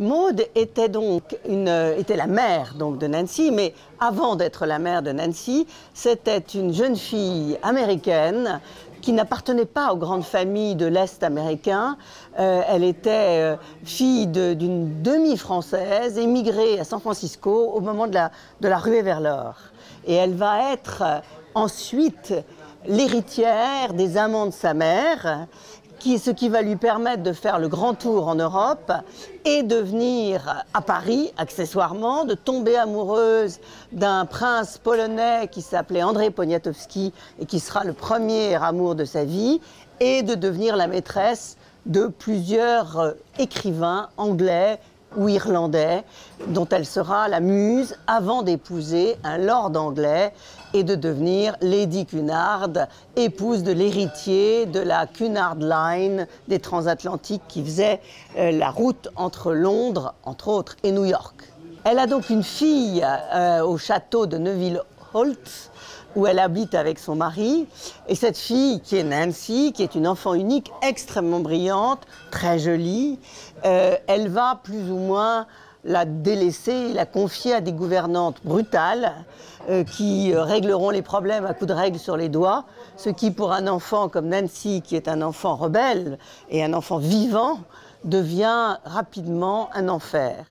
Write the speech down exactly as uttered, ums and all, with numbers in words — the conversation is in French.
Maud était donc une, était la mère donc de Nancy, mais avant d'être la mère de Nancy, c'était une jeune fille américaine qui n'appartenait pas aux grandes familles de l'Est américain. Euh, elle était euh, fille d'une de, demi-française, émigrée à San Francisco au moment de la, de la ruée vers l'or. Et elle va être euh, ensuite l'héritière des amants de sa mère, qui, ce qui va lui permettre de faire le grand tour en Europe et de venir à Paris, accessoirement, de tomber amoureuse d'un prince polonais qui s'appelait André Poniatowski et qui sera le premier amour de sa vie, et de devenir la maîtresse de plusieurs écrivains anglais ou irlandais, dont elle sera la muse avant d'épouser un lord anglais et de devenir Lady Cunard, épouse de l'héritier de la Cunard Line des transatlantiques qui faisait euh, la route entre Londres, entre autres, et New York. Elle a donc une fille euh, au château de Neuville Holt, où elle habite avec son mari, et cette fille qui est Nancy, qui est une enfant unique extrêmement brillante, très jolie, euh, elle va plus ou moins la délaisser, la confier à des gouvernantes brutales euh, qui régleront les problèmes à coups de règles sur les doigts, ce qui pour un enfant comme Nancy, qui est un enfant rebelle et un enfant vivant, devient rapidement un enfer.